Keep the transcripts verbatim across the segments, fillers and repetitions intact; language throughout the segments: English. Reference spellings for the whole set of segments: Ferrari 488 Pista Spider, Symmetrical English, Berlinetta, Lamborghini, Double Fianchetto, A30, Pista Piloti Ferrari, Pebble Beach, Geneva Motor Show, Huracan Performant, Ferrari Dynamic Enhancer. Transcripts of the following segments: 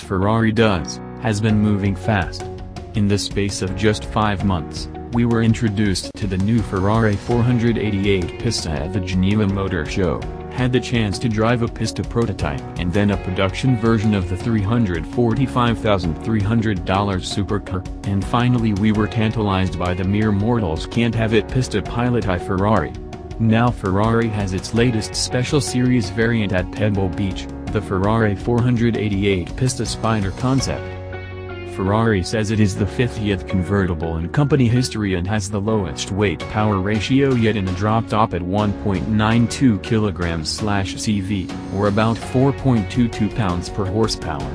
as Ferrari does, has been moving fast. In the space of just five months, we were introduced to the new Ferrari four eighty-eight Pista at the Geneva Motor Show, had the chance to drive a Pista prototype and then a production version of the three hundred forty-five thousand three hundred dollar supercar, and finally we were tantalized by the mere mortals can't have it Pista Piloti Ferrari. Now Ferrari has its latest special series variant at Pebble Beach, the Ferrari four eighty-eight Pista Spider concept. Ferrari says it is the fiftieth convertible in company history and has the lowest weight-power ratio yet and dropped off at one point nine two kilograms per cubic centimeter, or about four point two two pounds per horsepower.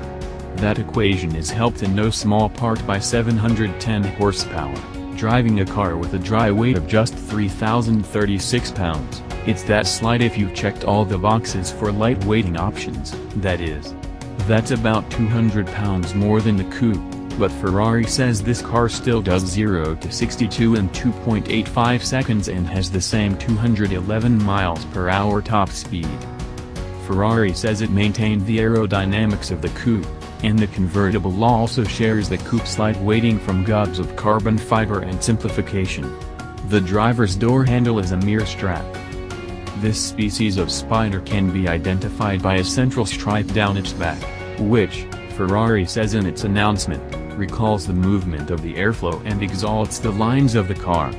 That equation is helped in no small part by seven hundred ten horsepower, driving a car with a dry weight of just three thousand thirty-six pounds. It's that slight if you've checked all the boxes for lightweighting options, that is. That's about two hundred pounds more than the coupe, but Ferrari says this car still does zero to sixty-two in two point eight five seconds and has the same two hundred eleven miles per hour top speed. Ferrari says it maintained the aerodynamics of the coupe, and the convertible also shares the coupe's lightweighting from gobs of carbon fiber and simplification. The driver's door handle is a mere strap. This species of spider can be identified by a central stripe down its back, which, Ferrari says in its announcement, recalls the movement of the airflow and exalts the lines of the car.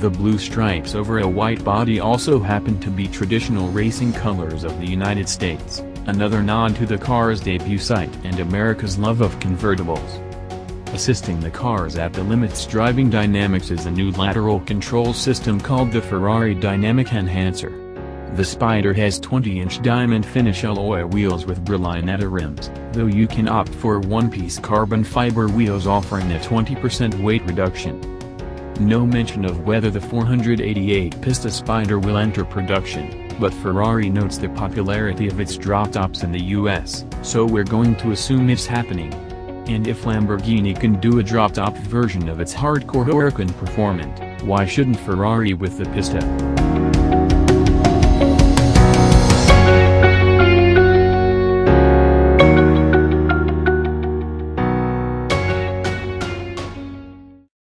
The blue stripes over a white body also happen to be traditional racing colors of the United States, another nod to the car's debut site and America's love of convertibles. Assisting the cars at the limit's driving dynamics is a new lateral control system called the Ferrari Dynamic Enhancer. The Spider has twenty-inch diamond finish alloy wheels with Berlinetta rims, though you can opt for one-piece carbon fiber wheels offering a twenty percent weight reduction. No mention of whether the four eighty-eight Pista Spider will enter production, but Ferrari notes the popularity of its drop-tops in the U S, so we're going to assume it's happening. And if Lamborghini can do a drop-top version of its hardcore Huracan Performant, why shouldn't Ferrari with the Pista?